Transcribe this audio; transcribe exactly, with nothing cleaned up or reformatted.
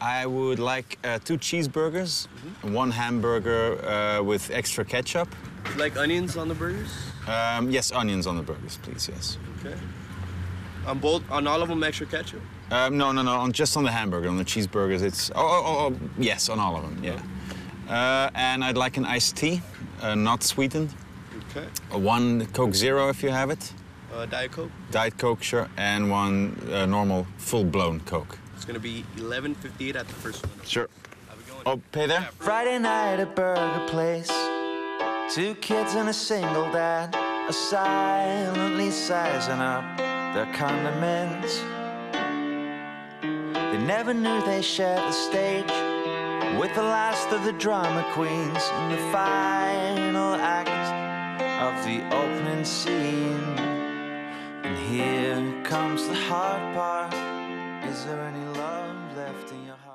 I would like uh, two cheeseburgers, mm-hmm. one hamburger uh, with extra ketchup. Like onions on the burgers? Um, yes, onions on the burgers, please, yes. Okay. On both, on all of them, extra ketchup? Um, no, no, no, on, just on the hamburger, on the cheeseburgers, it's... Oh, oh, oh, oh yes, on all of them, yeah. Oh. Uh, and I'd like an iced tea, uh, not sweetened. Okay. Uh, one Coke Zero, if you have it. Uh, Diet Coke? Diet Coke, sure, and one uh, normal, full-blown Coke. It's gonna be eleven fifty-eight at the first window. Sure. How we going? Oh, pay there? Yeah, Friday night at Burger Place. Two kids and a single dad are silently sizing up their condiments. They never knew they shared the stage with the last of the drama queens in the final act of the opening scene. And here comes the hard part. Is there any love left in your heart?